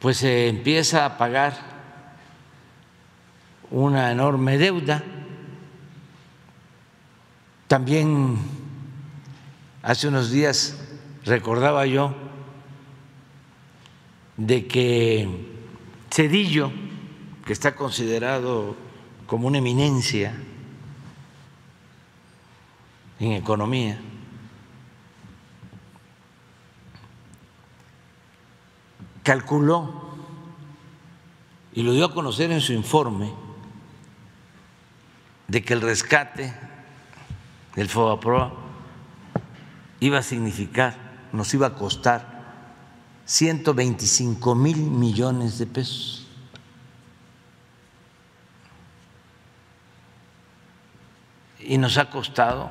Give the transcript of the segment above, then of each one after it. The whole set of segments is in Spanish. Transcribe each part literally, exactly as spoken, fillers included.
pues se empieza a pagar una enorme deuda. También hace unos días recordaba yo de que Cedillo, que está considerado como una eminencia en economía, calculó y lo dio a conocer en su informe de que el rescate del FOBAPROA iba a significar, nos iba a costar ciento veinticinco mil millones de pesos. Y nos ha costado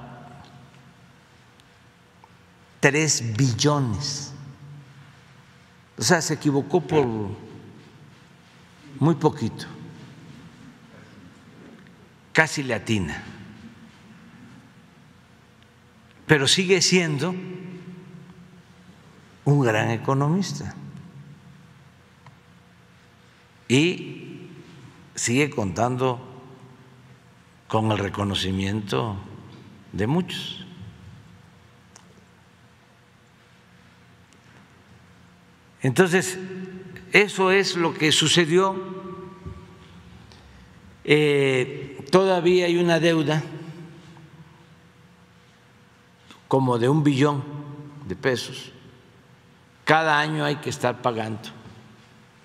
tres billones. O sea, se equivocó por muy poquito. Casi le atina. Pero sigue siendo un gran economista. Y sigue contando con el reconocimiento de muchos. Entonces, eso es lo que sucedió. Eh, todavía hay una deuda como de un billón de pesos. Cada año hay que estar pagando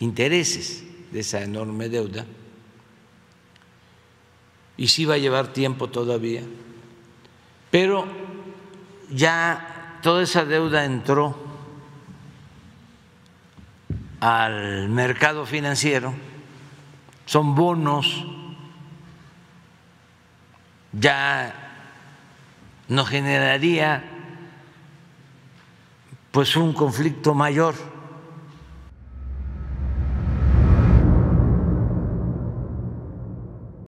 intereses de esa enorme deuda. Y sí va a llevar tiempo todavía. Pero ya toda esa deuda entró al mercado financiero, son bonos, ya nos generaría pues un conflicto mayor.